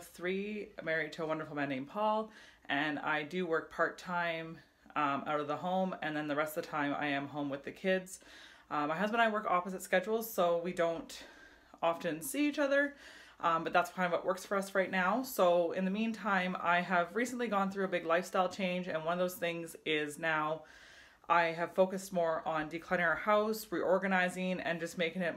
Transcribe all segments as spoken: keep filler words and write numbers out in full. of three, married to a wonderful man named Paul, and I do work part-time um, out of the home, and then the rest of the time I am home with the kids. Um, my husband and I work opposite schedules, so we don't often see each other, um, but that's kind of what works for us right now. So in the meantime, I have recently gone through a big lifestyle change, and one of those things is now I have focused more on decluttering our house, reorganizing, and just making it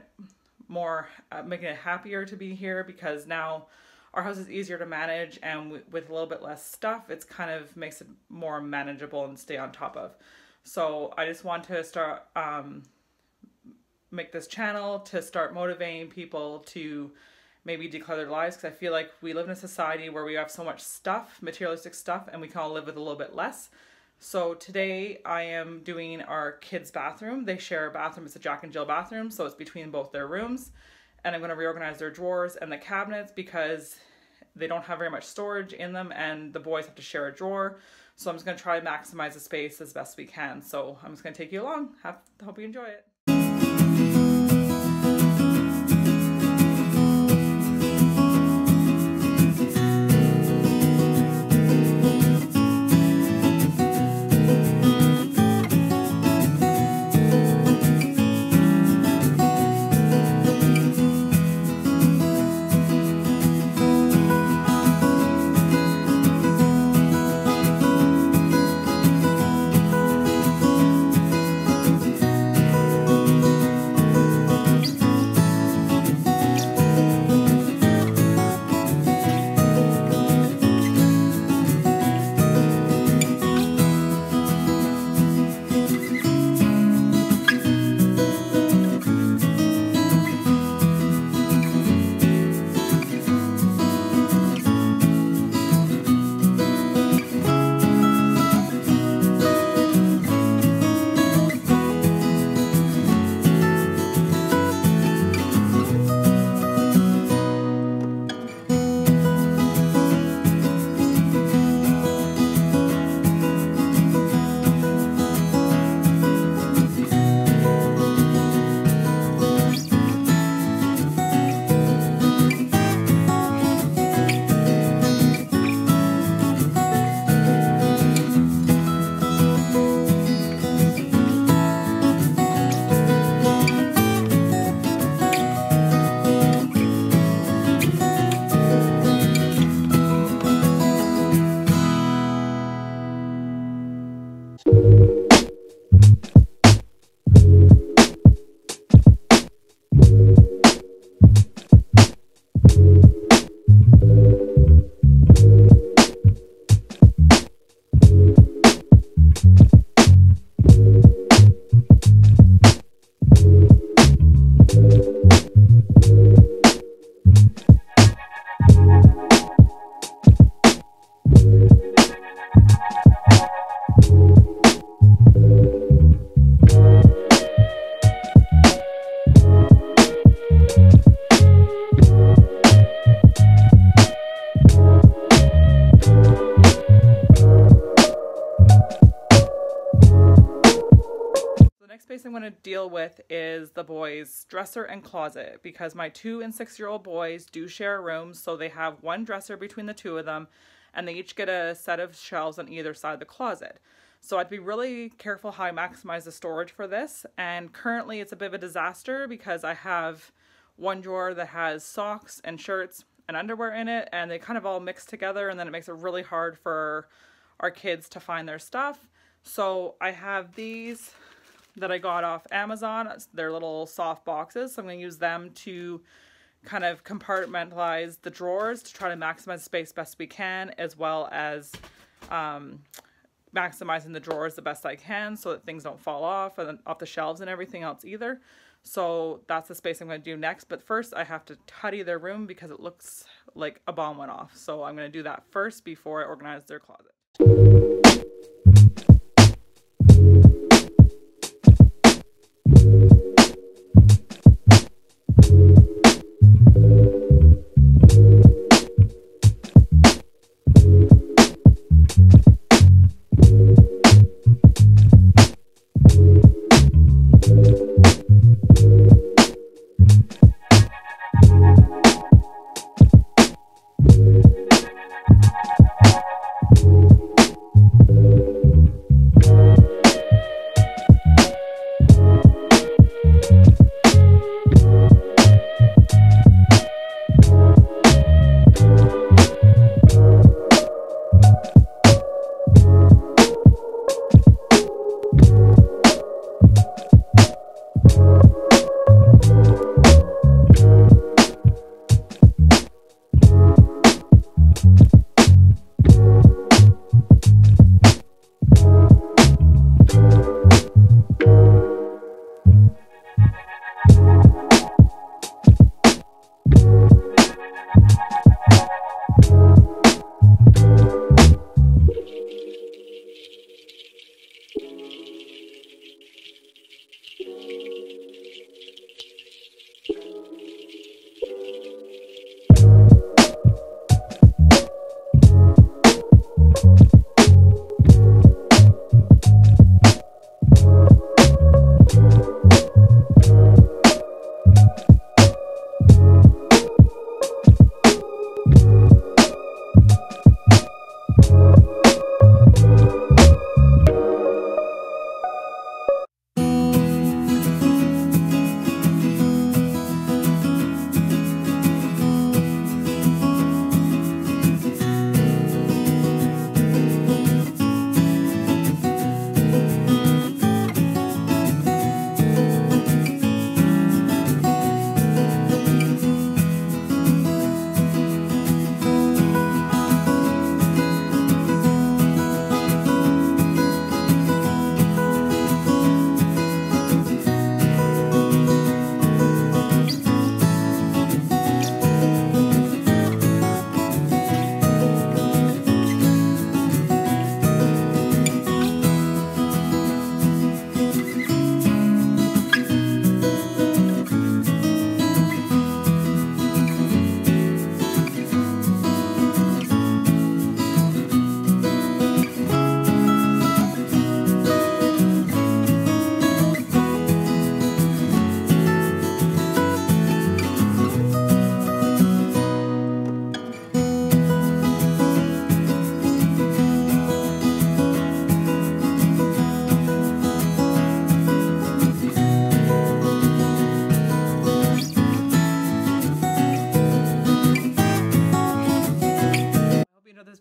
more, uh, making it happier to be here, because now our house is easier to manage, and w with a little bit less stuff, it's kind of makes it more manageable and stay on top of. So I just want to start, um, make this channel to start motivating people to maybe declutter their lives, because I feel like we live in a society where we have so much stuff, materialistic stuff, and we can all live with a little bit less. So today I am doing our kids' bathroom. They share a bathroom. It's a Jack and Jill bathroom, so it's between both their rooms. And I'm going to reorganize their drawers and the cabinets, because they don't have very much storage in them, and the boys have to share a drawer. So I'm just going to try to maximize the space as best we can. So I'm just going to take you along. Have, hope you enjoy it. I'm going to deal with is the boys' dresser and closet, because my two and six year old boys do share rooms, so they have one dresser between the two of them, and they each get a set of shelves on either side of the closet. So I'd be really careful how I maximize the storage for this, and currently it's a bit of a disaster because I have one drawer that has socks and shirts and underwear in it, and they kind of all mix together, and then it makes it really hard for our kids to find their stuff. So I have these that I got off Amazon. They're little soft boxes, so I'm going to use them to kind of compartmentalize the drawers to try to maximize space best we can, as well as um, maximizing the drawers the best I can so that things don't fall off and off the shelves and everything else either. So that's the space I'm going to do next, but first I have to tidy their room because it looks like a bomb went off, so I'm going to do that first before I organize their closet. Thank you.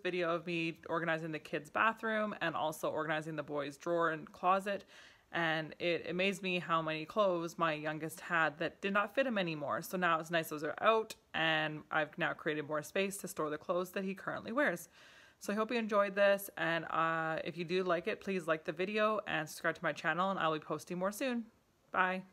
video of me organizing the kids' bathroom and also organizing the boys' drawer and closet. And it amazed me how many clothes my youngest had that did not fit him anymore. So now it's nice those are out, and I've now created more space to store the clothes that he currently wears. So I hope you enjoyed this, and uh, if you do like it, please like the video and subscribe to my channel, and I'll be posting more soon. Bye.